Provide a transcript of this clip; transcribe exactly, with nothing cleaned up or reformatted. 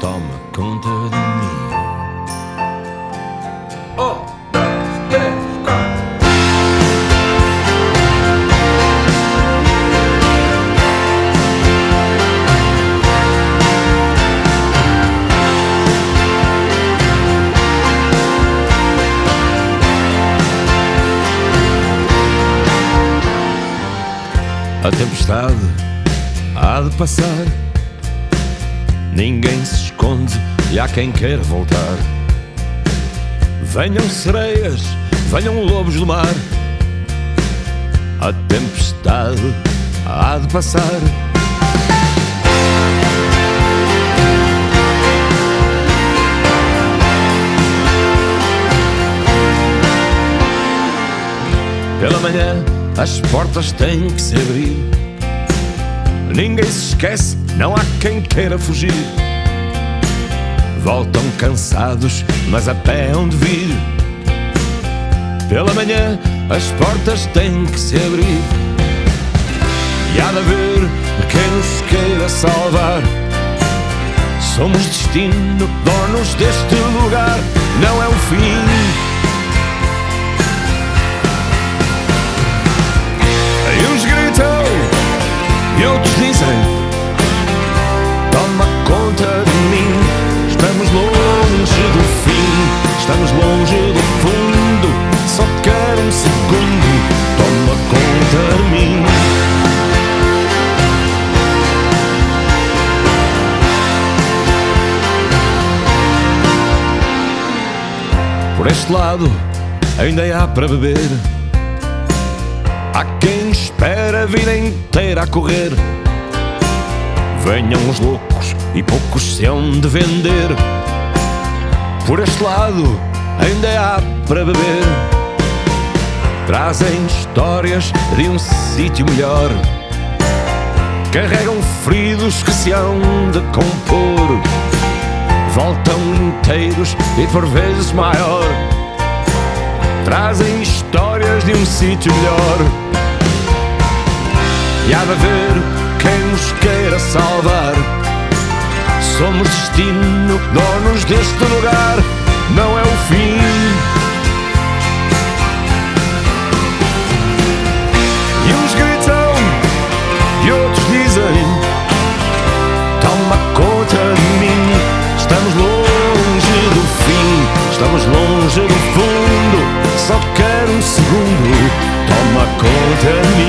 Toma conta de mim. Um, dois, três, quatro. A tempestade há de passar, ninguém se esconde e há quem queira voltar. Venham sereias, venham lobos do mar, a tempestade há de passar. Pela manhã as portas têm que se abrir, ninguém se esquece, não há quem queira fugir. Voltam cansados, mas a pé hão de vir. Pela manhã as portas têm que se abrir, e há de haver quem nos queira salvar. Somos destino, donos deste lugar, não é o fim. E uns gritam e outros dizem: estamos longe do fim, estamos longe do fundo, só quero um segundo, toma conta de mim. Por este lado ainda há para beber, há quem espera a vida inteira a correr. Venham os loucos e poucos se hão de vender, por este lado ainda há para beber. Trazem histórias de um sítio melhor, carregam feridos que se hão de compor. Voltam inteiros e por vezes maior, trazem histórias de um sítio melhor. E há de haver quem nos queira salvar. Somos destino, donos deste lugar, não é o fim. E uns gritam e outros dizem: toma conta de mim, estamos longe do fim, estamos longe do fundo, só quero um segundo, toma conta de mim.